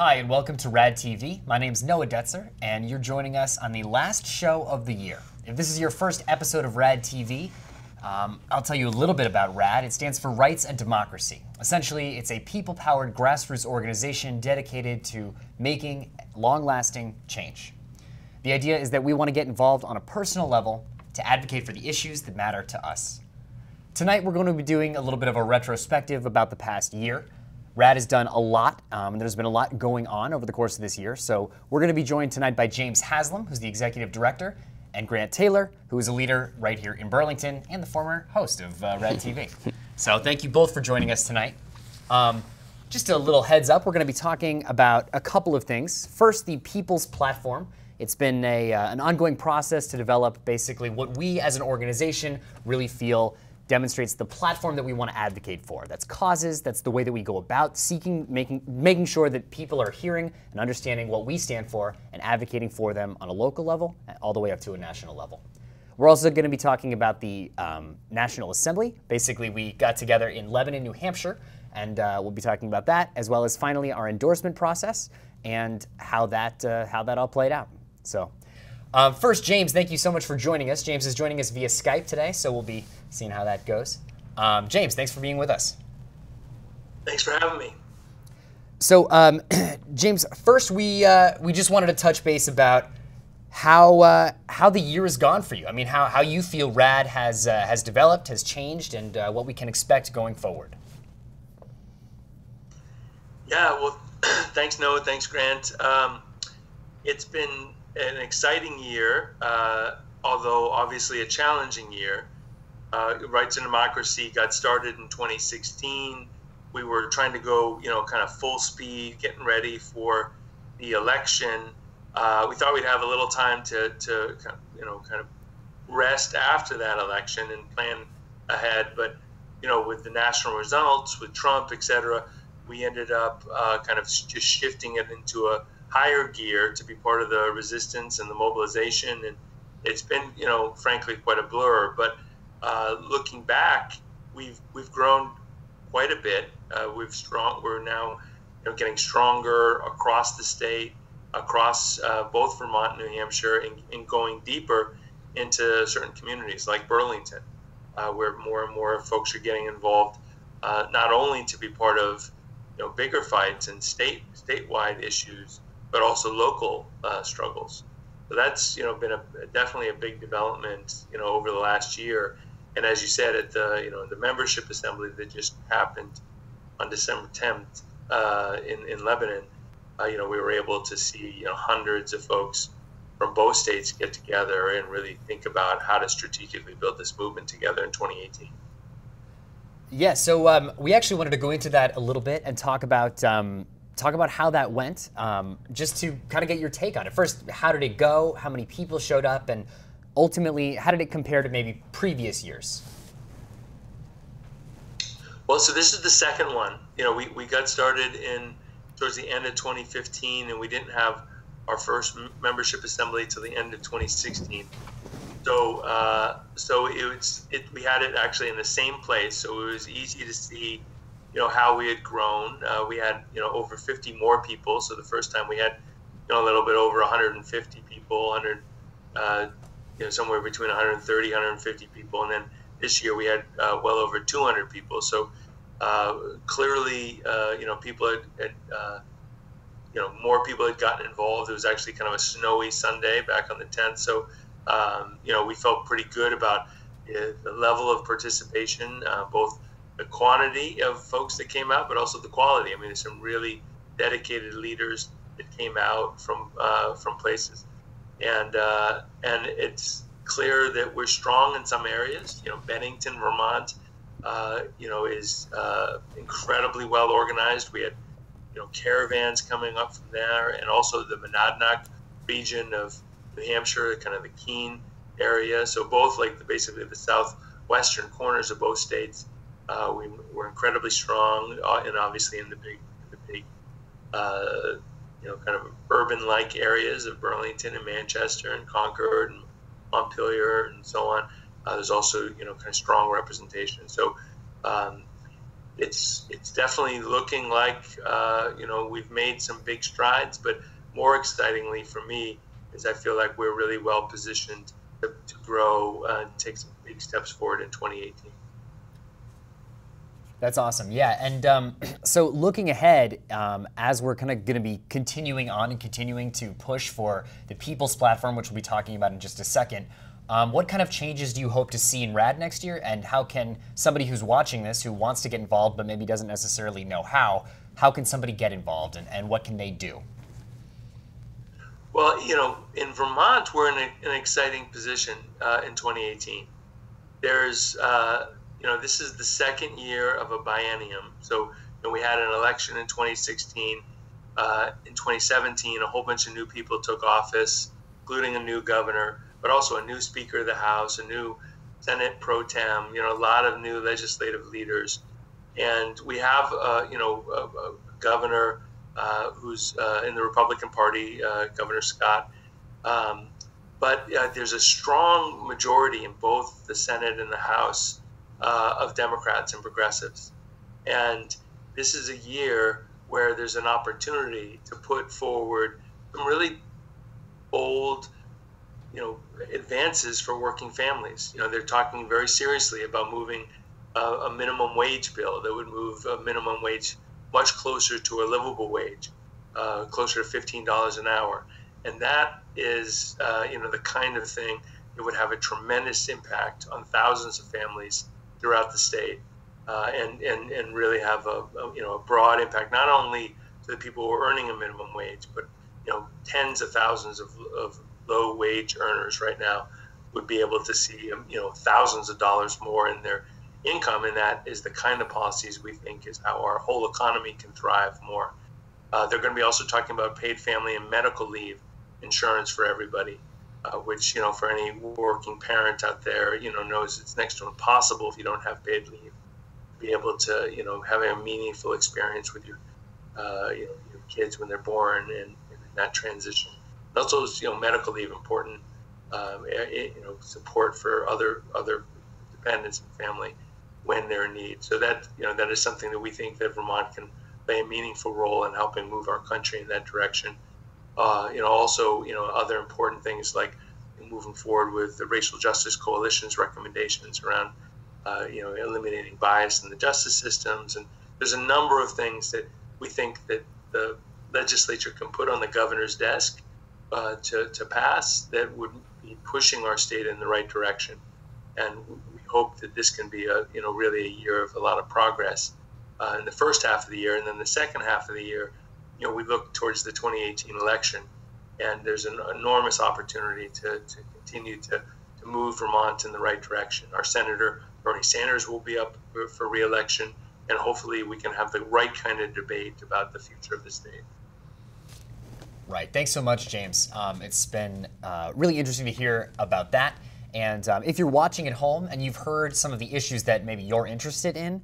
Hi, and welcome to Rad TV. My name's Noah Detzer, and you're joining us on the last show of the year. If this is your first episode of Rad TV, I'll tell you a little bit about RAD. It stands for Rights and Democracy. Essentially, it's a people-powered grassroots organization dedicated to making long-lasting change. The idea is that we want to get involved on a personal level to advocate for the issues that matter to us. Tonight, we're going to be doing a little bit of a retrospective about the past year. RAD has done a lot, and there's been a lot going on over the course of this year. So we're going to be joined tonight by James Haslam, who's the executive director, and Grant Taylor, who is a leader right here in Burlington and the former host of RAD TV. So thank you both for joining us tonight. Just a little heads up, we're going to be talking about a couple of things. First, the People's Platform. It's been an ongoing process to develop basically what we as an organization really feel demonstrates the platform that we want to advocate for. That's causes, that's the way that we go about seeking, making sure that people are hearing and understanding what we stand for and advocating for them on a local level all the way up to a national level. We're also going to be talking about the National Assembly. Basically, we got together in Lebanon, New Hampshire, and we'll be talking about that, as well as finally our endorsement process and how that all played out. So. First, James, thank you so much for joining us. James is joining us via Skype today, so we'll be seeing how that goes. James, thanks for being with us. Thanks for having me. So, James, first we just wanted to touch base about how the year has gone for you. I mean, how you feel RAD has developed, has changed, and what we can expect going forward. Yeah, well, thanks, Noah. Thanks, Grant. It's been an exciting year, although obviously a challenging year. Rights and Democracy got started in 2016. We were trying to go, kind of full speed, getting ready for the election. We thought we'd have a little time to kind of rest after that election and plan ahead. But, with the national results, with Trump, et cetera, we ended up kind of just shifting it into a higher gear to be part of the resistance and the mobilization, and it's been, frankly, quite a blur. But looking back, we've grown quite a bit. We're now, getting stronger across the state, across both Vermont, and New Hampshire, and going deeper into certain communities like Burlington, where more and more folks are getting involved, not only to be part of, bigger fights and statewide issues, but also local struggles. So that's been definitely a big development over the last year. And as you said, at the the membership assembly that just happened on December 10th in Lebanon, we were able to see hundreds of folks from both states get together and really think about how to strategically build this movement together in 2018. Yeah, so we actually wanted to go into that a little bit and talk about. Talk about how that went, just to kind of get your take on it. First, how did it go? How many people showed up? And ultimately, how did it compare to maybe previous years? Well, so this is the second one. We got started towards the end of 2015, and we didn't have our first membership assembly till the end of 2016. So, we had it actually in the same place, so it was easy to see how we had grown. We had, over 50 more people. So the first time we had, a little bit over 150 people, somewhere between 130, 150 people. And then this year we had well over 200 people. So clearly, people had more people had gotten involved. It was actually kind of a snowy Sunday back on the 10th. So, we felt pretty good about the level of participation, both the quantity of folks that came out, but also the quality. I mean, there's some really dedicated leaders that came out from places, and it's clear that we're strong in some areas. Bennington, Vermont, is incredibly well organized. We had, caravans coming up from there, and also the Monadnock region of New Hampshire, kind of the Keene area. So both, basically the southwestern corners of both states. We were incredibly strong, and obviously in the big, kind of urban-like areas of Burlington and Manchester and Concord and Montpelier and so on. There's also, kind of strong representation. So it's definitely looking like we've made some big strides, but more excitingly for me is I feel like we're really well positioned to grow and take some big steps forward in 2018. That's awesome. Yeah. And so looking ahead, as we're kind of going to be continuing on and continuing to push for the People's Platform, which we'll be talking about in just a second, what kind of changes do you hope to see in RAD next year? And how can somebody who's watching this, who wants to get involved but maybe doesn't necessarily know how can somebody get involved, and what can they do? Well, in Vermont, we're in an exciting position in 2018. There's... this is the second year of a biennium. So we had an election in 2016. In 2017, a whole bunch of new people took office, including a new governor, but also a new Speaker of the House, a new Senate pro tem, a lot of new legislative leaders. And we have, a governor who's in the Republican Party, Governor Scott. But there's a strong majority in both the Senate and the House of Democrats and progressives. And this is a year where there's an opportunity to put forward some really bold, advances for working families. They're talking very seriously about moving a minimum wage bill that would move a minimum wage much closer to a livable wage, closer to $15 an hour. And that is, the kind of thing that would have a tremendous impact on thousands of families throughout the state, and really have a broad impact, not only to the people who are earning a minimum wage, but tens of thousands of low wage earners right now would be able to see thousands of dollars more in their income, and that is the kind of policies we think is how our whole economy can thrive more. They're going to be also talking about paid family and medical leave insurance for everybody. Which, for any working parent out there, knows it's next to impossible if you don't have paid leave to be able to, have a meaningful experience with your, your kids when they're born and that transition. Also, medical leave, important, support for other dependents and family when they're in need. So that, that is something that we think that Vermont can play a meaningful role in helping move our country in that direction. Also, other important things like moving forward with the Racial Justice Coalition's recommendations around, eliminating bias in the justice systems. And there's a number of things that we think that the legislature can put on the governor's desk to pass that would be pushing our state in the right direction. And we hope that this can be a, really a year of a lot of progress in the first half of the year. And then the second half of the year, we look towards the 2018 election, and there's an enormous opportunity to continue to move Vermont in the right direction. Our Senator Bernie Sanders will be up for re-election, and hopefully we can have the right kind of debate about the future of the state. Right. Thanks so much, James. It's been really interesting to hear about that. And if you're watching at home and you've heard some of the issues that maybe you're interested in,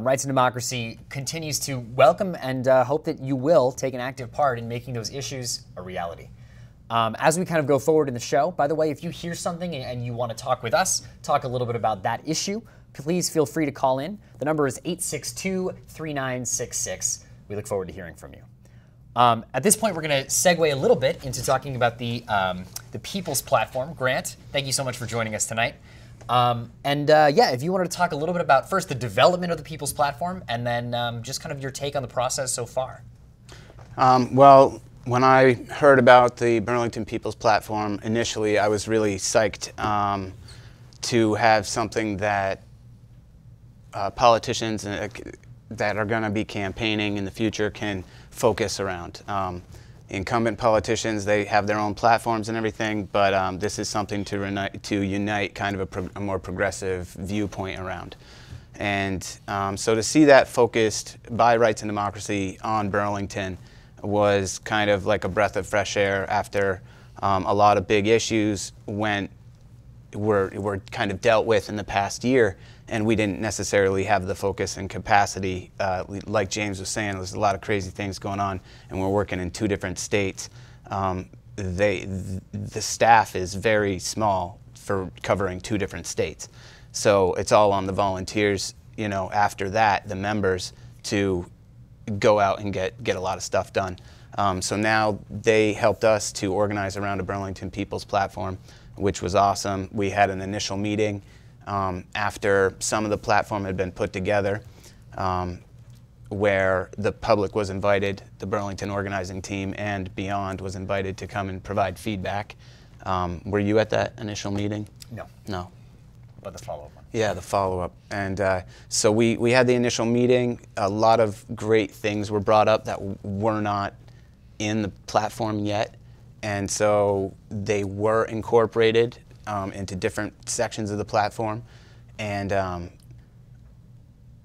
Rights and Democracy continues to welcome and hope that you will take an active part in making those issues a reality. As we kind of go forward in the show, by the way, if you hear something and you want to talk with us, talk a little bit about that issue, please feel free to call in. The number is 862-3966. We look forward to hearing from you. At this point, we're going to segue a little bit into talking about the People's Platform. Grant, thank you so much for joining us tonight. Yeah, if you wanted to talk a little bit about first the development of the People's Platform and then just kind of your take on the process so far. Well, when I heard about the Burlington People's Platform initially, I was really psyched to have something that politicians that are going to be campaigning in the future can focus around. Incumbent politicians, they have their own platforms and everything, but this is something to unite kind of a more progressive viewpoint around. And so to see that focused by Rights and Democracy on Burlington was kind of like a breath of fresh air after a lot of big issues were kind of dealt with in the past year, and we didn't necessarily have the focus and capacity. Like James was saying, there's a lot of crazy things going on, and we're working in two different states. The staff is very small for covering two different states. So it's all on the volunteers you know, after that, the members to go out and get a lot of stuff done. So now they helped us to organize around a Burlington People's Platform, which was awesome. We had an initial meeting after some of the platform had been put together, where the public was invited, the Burlington organizing team and beyond was invited to come and provide feedback. Were you at that initial meeting? No. No. But the follow-up one. Yeah, the follow-up. And so we had the initial meeting. A lot of great things were brought up that were not in the platform yet. And so they were incorporated into different sections of the platform. And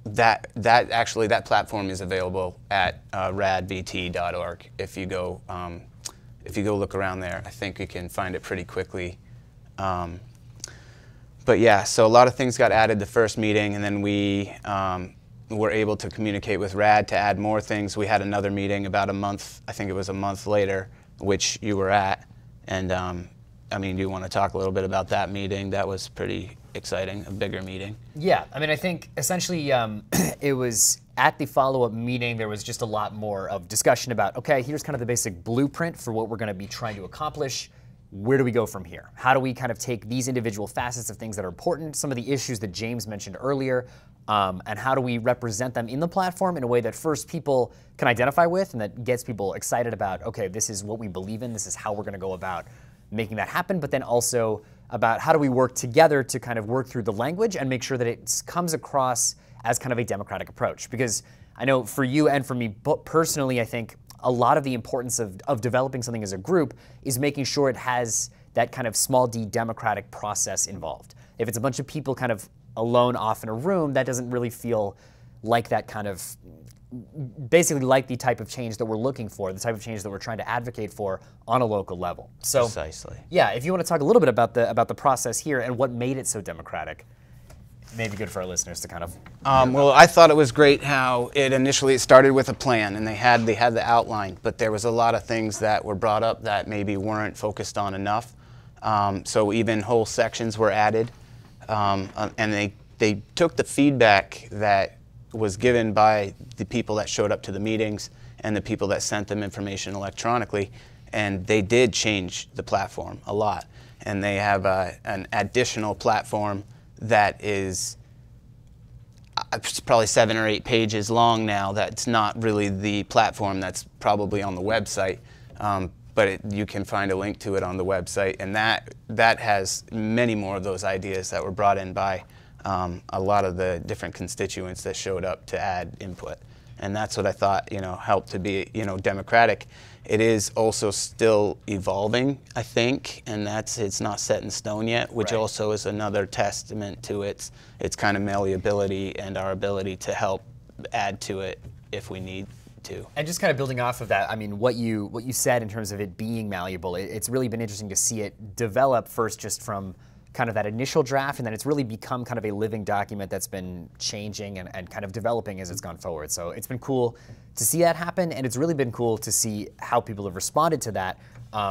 that platform is available at radvt.org. If you go look around there, I think you can find it pretty quickly. But yeah, so a lot of things got added the first meeting, and then we were able to communicate with RAD to add more things. We had another meeting about a month, I think it was a month later, which you were at. And I mean, do you want to talk a little bit about that meeting? That was pretty exciting, a bigger meeting. Yeah, I mean, I think essentially it was at the follow-up meeting, there was just a lot more of discussion about, okay, here's kind of the basic blueprint for what we're going to be trying to accomplish. Where do we go from here? How do we kind of take these individual facets of things that are important, some of the issues that James mentioned earlier, and how do we represent them in the platform in a way that first people can identify with and that gets people excited about, okay, this is what we believe in, this is how we're going to go about making that happen, but then also about how do we work together to kind of work through the language and make sure that it comes across as kind of a democratic approach. Because I know for you and for me personally, I think a lot of the importance of developing something as a group is making sure it has that kind of small d democratic process involved. If it's a bunch of people kind of alone off in a room, that doesn't really feel like that kind of, basically like the type of change that we're looking for, the type of change that we're trying to advocate for on a local level. So, precisely. Yeah, if you want to talk a little bit about the process here and what made it so democratic, maybe good for our listeners to kind of... well, I thought it was great how it initially started with a plan, and they had the outline, but there was a lot of things that were brought up that maybe weren't focused on enough. So even whole sections were added, and they took the feedback that was given by the people that showed up to the meetings and the people that sent them information electronically, and they did change the platform a lot. And they have an additional platform that is probably 7 or 8 pages long now. That's not really the platform that's probably on the website, but you can find a link to it on the website. And that has many more of those ideas that were brought in by a lot of the different constituents that showed up to add input. And that's what I thought, you know, helped to be, you know, democratic. It is also still evolving, I think, and it's not set in stone yet, which right. Also is another testament to its kind of malleability and our ability to help add to it if we need to. And just kind of building off of that, I mean, what you said in terms of it being malleable, it's really been interesting to see it develop first just from kind of that initial draft, and then it's really become kind of a living document that's been changing and kind of developing as it's gone forward. So it's been cool to see that happen, and it's really been cool to see how people have responded to that,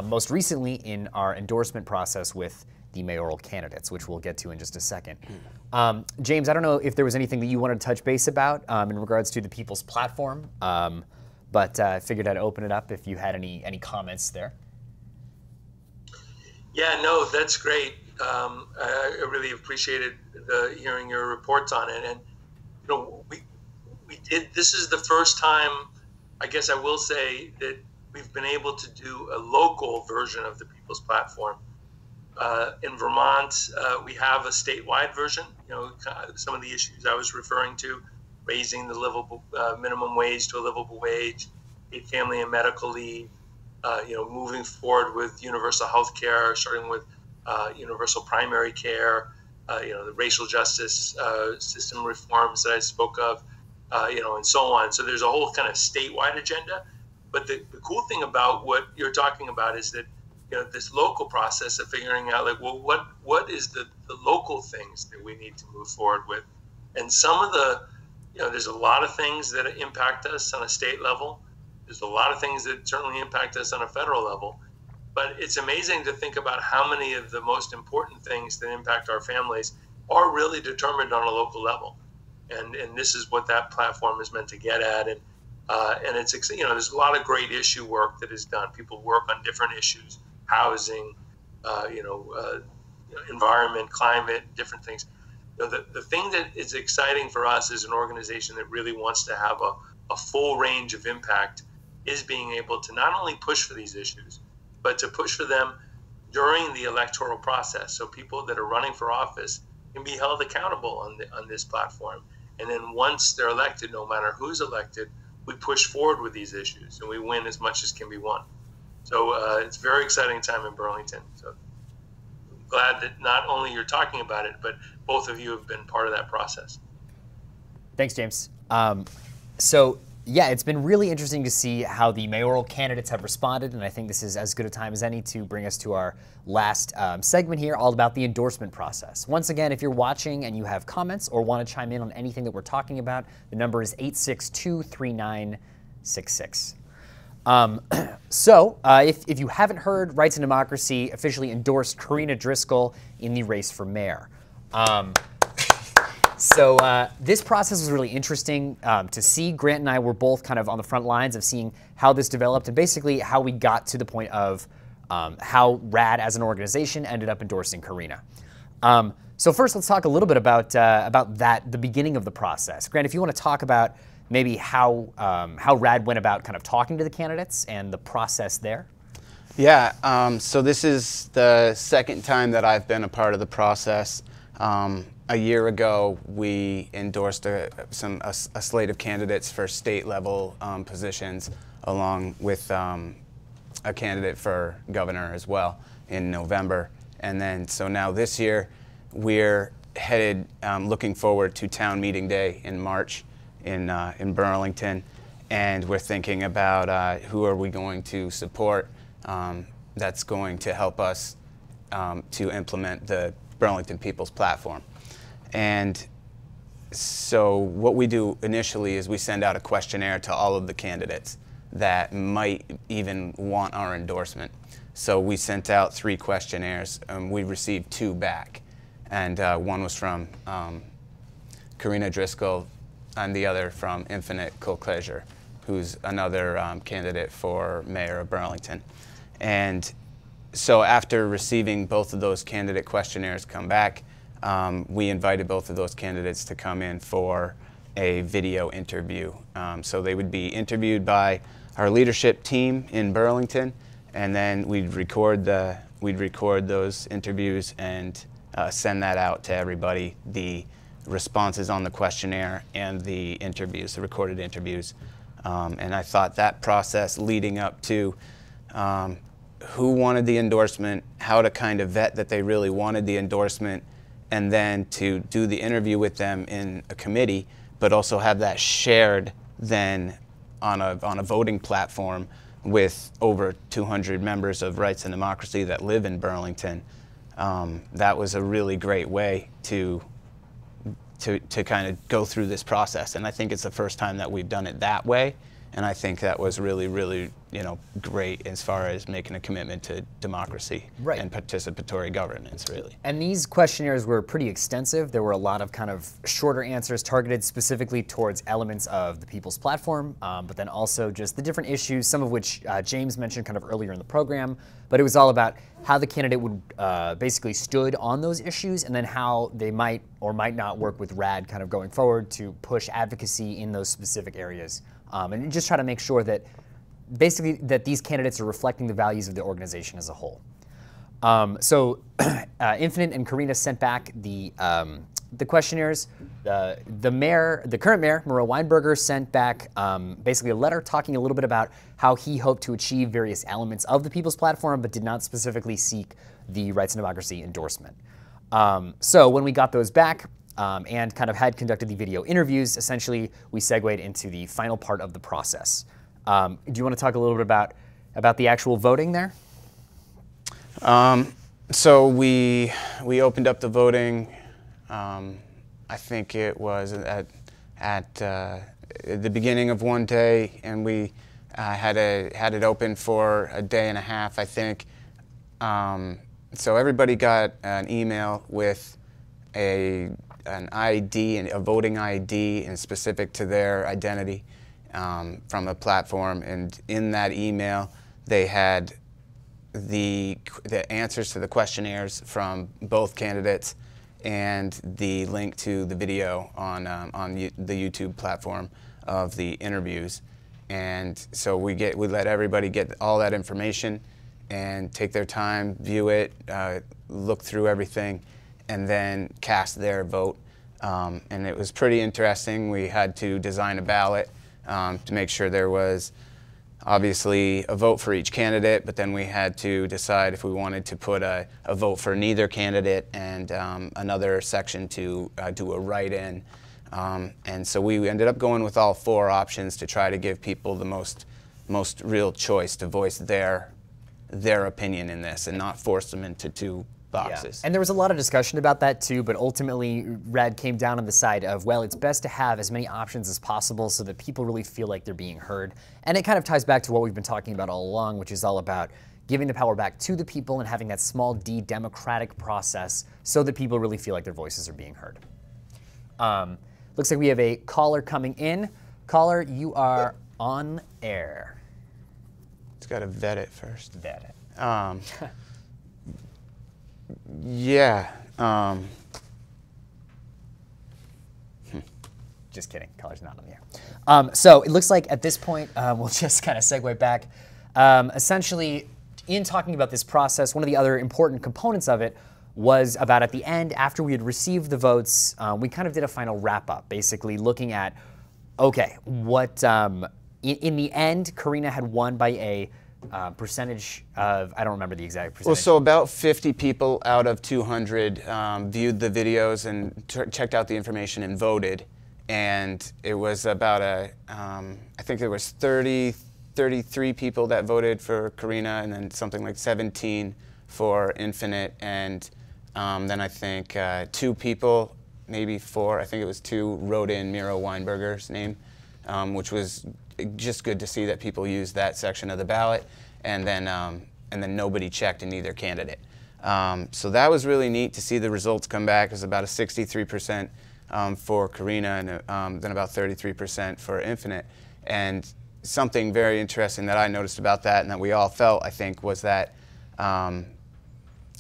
most recently in our endorsement process with the mayoral candidates, which we'll get to in just a second. James, I don't know if there was anything that you wanted to touch base about in regards to the People's Platform, but I figured I'd open it up if you had any comments there. Yeah, no, that's great. I really appreciated hearing your reports on it, and you know, we did. This is the first time, I guess I will say, that we've been able to do a local version of the People's Platform. In Vermont, we have a statewide version. You know, some of the issues I was referring to, raising the livable minimum wage to a livable wage, paid family and medical leave. You know, moving forward with universal health care, starting with universal primary care, you know, the racial justice system reforms that I spoke of, you know, and so on. So there's a whole kind of statewide agenda. But the cool thing about what you're talking about is that, you know, this local process of figuring out, like, well, what is the local things that we need to move forward with? And some of the, you know, there's a lot of things that impact us on a state level. There's a lot of things that certainly impact us on a federal level. But it's amazing to think about how many of the most important things that impact our families are really determined on a local level. and this is what that platform is meant to get at. And it's, you know, there's a lot of great issue work that is done. People work on different issues, housing, environment, climate, different things. You know, the thing that is exciting for us as an organization that really wants to have a full range of impact is being able to not only push for these issues, but to push for them during the electoral process. So people that are running for office can be held accountable on this platform. And then once they're elected, no matter who's elected, we push forward with these issues and we win as much as can be won. So it's a very exciting time in Burlington. So glad that not only you're talking about it, but both of you have been part of that process. Thanks, James. So yeah, it's been really interesting to see how the mayoral candidates have responded, and I think this is as good a time as any to bring us to our last segment here, all about the endorsement process. Once again, if you're watching and you have comments or want to chime in on anything that we're talking about, the number is 862-3966. If you haven't heard, Rights and Democracy officially endorsed Karina Driscoll in the race for mayor. This process was really interesting to see. Grant and I were both kind of on the front lines of seeing how this developed and basically how we got to the point of how RAD as an organization ended up endorsing Karina. So first, let's talk a little bit about that, the beginning of the process. Grant, if you want to talk about maybe how RAD went about kind of talking to the candidates and the process there. Yeah, so this is the second time that I've been a part of the process. A year ago, we endorsed a slate of candidates for state-level positions, along with a candidate for governor as well in November. And then, so now this year, we're headed, looking forward to town meeting day in March in Burlington, and we're thinking about who are we going to support that's going to help us to implement the Burlington People's Platform. And so what we do initially is we send out a questionnaire to all of the candidates that might even want our endorsement. So we sent out 3 questionnaires, and we received 2 back. And one was from Karina Driscoll, and the other from Infinite Cool Pleasure, who's another candidate for mayor of Burlington. And so after receiving both of those candidate questionnaires come back, we invited both of those candidates to come in for a video interview. So they would be interviewed by our leadership team in Burlington, and then we'd record those interviews and send that out to everybody, the responses on the questionnaire and the interviews, the recorded interviews. And I thought that process leading up to who wanted the endorsement, how to kind of vet that they really wanted the endorsement, and then to do the interview with them in a committee, but also have that shared then on a voting platform with over 200 members of Rights and Democracy that live in Burlington. That was a really great way to kind of go through this process. And I think it's the first time that we've done it that way. And I think that was really, really, you know, great as far as making a commitment to democracy and participatory governance, really. And these questionnaires were pretty extensive. There were a lot of kind of shorter answers targeted specifically towards elements of the People's Platform, but then also just the different issues, some of which James mentioned kind of earlier in the program. But it was all about how the candidate would basically stood on those issues, and then how they might or might not work with RAD kind of going forward to push advocacy in those specific areas. And just try to make sure that basically that these candidates are reflecting the values of the organization as a whole. Infinite and Karina sent back the questionnaires. The current mayor, Miro Weinberger, sent back basically a letter talking a little bit about how he hoped to achieve various elements of the People's Platform, but did not specifically seek the Rights and Democracy endorsement. So when we got those back, and kind of had conducted the video interviews, essentially we segued into the final part of the process. Do you want to talk a little bit about the actual voting there? So we opened up the voting, I think it was at the beginning of one day, and we had it open for a day and a half, I think. So everybody got an email with a an ID, a voting ID, and specific to their identity from a platform. And in that email, they had the answers to the questionnaires from both candidates and the link to the video on the YouTube platform of the interviews. And so we let everybody get all that information and take their time, view it, look through everything, and then cast their vote. And it was pretty interesting. We had to design a ballot to make sure there was obviously a vote for each candidate, but then we had to decide if we wanted to put a vote for neither candidate and another section to do a write-in. And so we ended up going with all four options to try to give people the most real choice to voice their opinion in this and not force them into two boxes. Yeah. And there was a lot of discussion about that too, but ultimately Rad came down on the side of, well, it's best to have as many options as possible so that people really feel like they're being heard. And it kind of ties back to what we've been talking about all along, which is all about giving the power back to the people and having that small d democratic process so that people really feel like their voices are being heard. Looks like we have a caller coming in. Caller, you are on air. It's got to vet it first. Vet it. Yeah. Just kidding. Caller's not on the air. So it looks like at this point, we'll just kind of segue back. Essentially, in talking about this process, one of the other important components of it was about at the end, after we had received the votes, we kind of did a final wrap-up, basically looking at, okay, what, in the end, Karina had won by a percentage of, I don't remember the exact percentage. Well, so about 50 people out of 200 viewed the videos and checked out the information and voted, and it was about a, I think there was 33 people that voted for Karina, and then something like 17 for Infinite, and then I think 2 people, maybe 4, I think it was 2, wrote in Miro Weinberger's name, which was just good to see that people used that section of the ballot, and then nobody checked in either candidate. So that was really neat to see the results come back. It was about a 63% for Karina, and then about 33% for Infinite. And something very interesting that I noticed about that, and that we all felt, I think, was that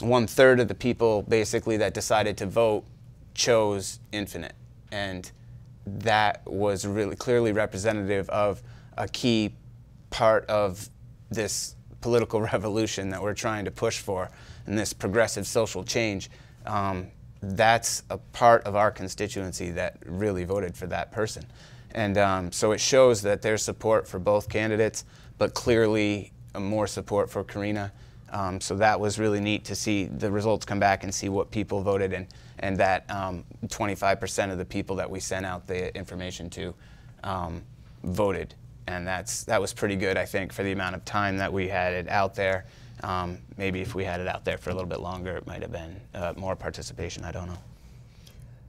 1/3 of the people basically that decided to vote chose Infinite, and that was really clearly representative of a key part of this political revolution that we're trying to push for and this progressive social change. That's a part of our constituency that really voted for that person, and so it shows that there's support for both candidates, but clearly more support for Karina. So that was really neat to see the results come back and see what people voted, and that 25% of the people that we sent out the information to voted. And that was pretty good, I think, for the amount of time that we had it out there. Maybe if we had it out there for a little bit longer, it might have been more participation, I don't know.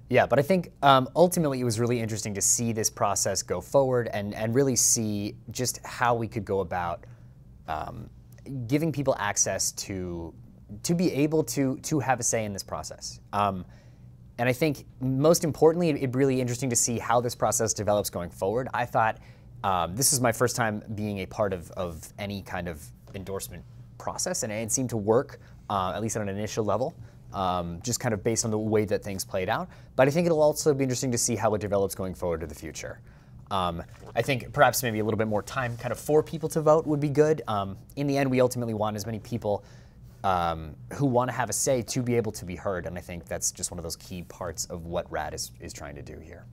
Yeah, but I think ultimately it was really interesting to see this process go forward and really see just how we could go about giving people access to be able to have a say in this process. And I think most importantly, it really interesting to see how this process develops going forward. I thought this is my first time being a part of any kind of endorsement process, and it seemed to work, at least on an initial level, just kind of based on the way that things played out. But I think it'll also be interesting to see how it develops going forward to the future. I think perhaps maybe a little bit more time kind of for people to vote would be good. In the end, we ultimately want as many people who want to have a say to be able to be heard, and I think that's just one of those key parts of what RAD is trying to do here.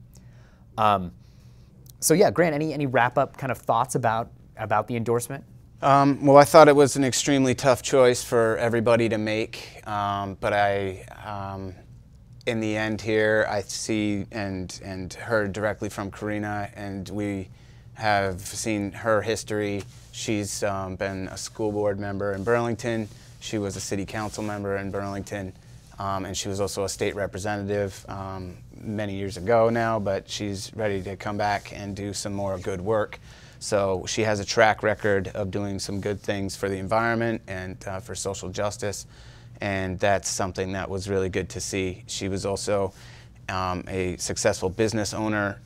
So yeah, Grant, any wrap-up kind of thoughts about the endorsement? Well, I thought it was an extremely tough choice for everybody to make, but I... in the end here, I see and heard directly from Karina, and we have seen her history. She's been a school board member in Burlington. She was a city council member in Burlington, and she was also a state representative many years ago now, but she's ready to come back and do some more good work. So she has a track record of doing some good things for the environment and for social justice. And that's something that was really good to see. She was also a successful business owner.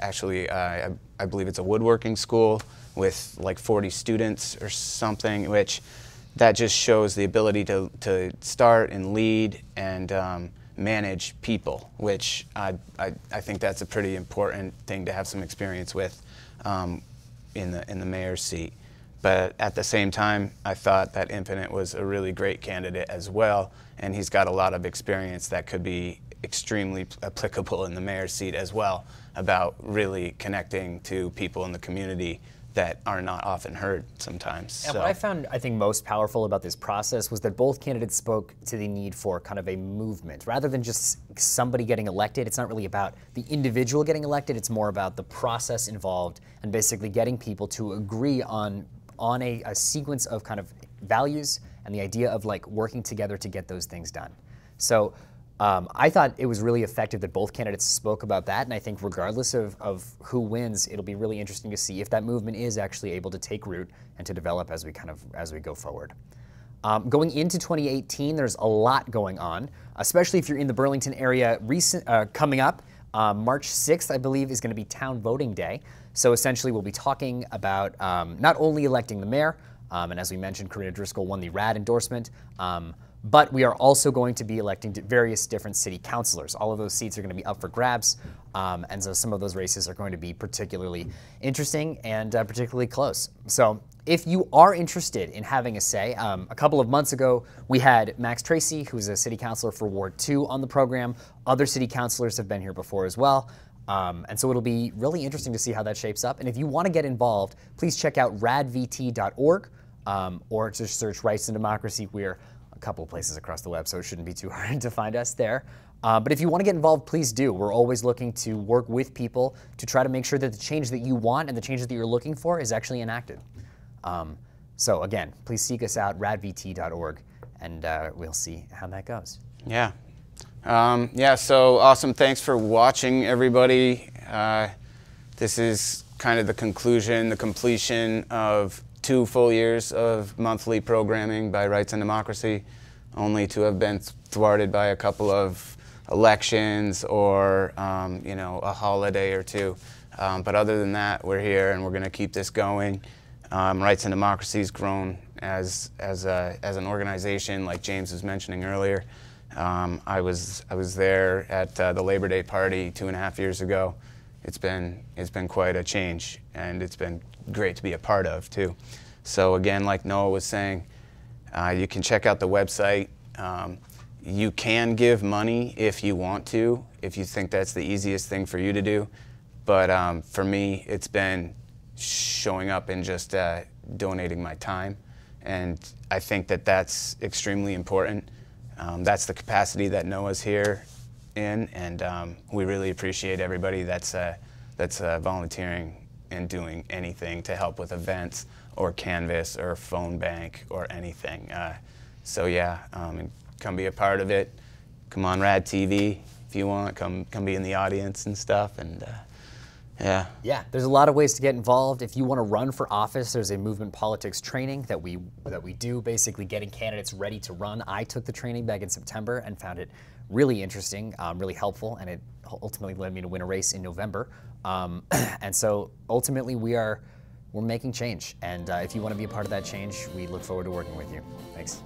Actually, I believe it's a woodworking school with like 40 students or something, which that just shows the ability to start and lead and manage people, which I think that's a pretty important thing to have some experience with in the mayor's seat. But at the same time, I thought that Infinite was a really great candidate as well, and he's got a lot of experience that could be extremely applicable in the mayor's seat as well, about really connecting to people in the community that are not often heard sometimes. And so what I found, I think, most powerful about this process was that both candidates spoke to the need for kind of a movement. Rather than just somebody getting elected, it's not really about the individual getting elected, it's more about the process involved and basically getting people to agree on a sequence of kind of values and the idea of like working together to get those things done. So I thought it was really effective that both candidates spoke about that, and I think regardless of who wins, it'll be really interesting to see if that movement is actually able to take root and to develop as we kind of as we go forward. Going into 2018, there's a lot going on, especially if you're in the Burlington area. Coming up, March 6th, I believe, is going to be Town Voting Day. So essentially, we'll be talking about not only electing the mayor, and as we mentioned, Karina Driscoll won the RAD endorsement. But we are also going to be electing various different city councilors. All of those seats are going to be up for grabs, and so some of those races are going to be particularly interesting and particularly close. So if you are interested in having a say, a couple of months ago we had Max Tracy, who's a city councilor for Ward 2, on the program. Other city councilors have been here before as well. And so it'll be really interesting to see how that shapes up. And if you want to get involved, please check out radvt.org or just search Rights and Democracy. We're couple places across the web, so it shouldn't be too hard to find us there. But if you want to get involved, please do. We're always looking to work with people to try to make sure that the change that you want and the change that you're looking for is actually enacted. So again, please seek us out, radvt.org, and we'll see how that goes. Yeah. Yeah, so awesome. Thanks for watching, everybody. This is kind of the conclusion, the completion of 2 full years of monthly programming by Rights and Democracy, only to have been thwarted by a couple of elections or you know, a holiday or two. But other than that, we're here and we're going to keep this going. Rights and Democracy's grown as an organization, like James was mentioning earlier. I was there at the Labor Day party 2.5 years ago. It's been quite a change, and it's been great to be a part of too. So again, like Noah was saying, you can check out the website. You can give money if you want to, if you think that's the easiest thing for you to do. But for me, it's been showing up and just donating my time. And I think that that's extremely important. That's the capacity that Noah's here in, and we really appreciate everybody that's volunteering and doing anything to help with events or Canvas or phone bank or anything. So yeah, come be a part of it. Come on Rad TV if you want. Come be in the audience and stuff. And yeah. Yeah, there's a lot of ways to get involved. If you want to run for office, there's a movement politics training that we do, basically getting candidates ready to run. I took the training back in September and found it really interesting, really helpful, and it ultimately led me to win a race in November. And so ultimately we're making change, and if you want to be a part of that change, we look forward to working with you. Thanks.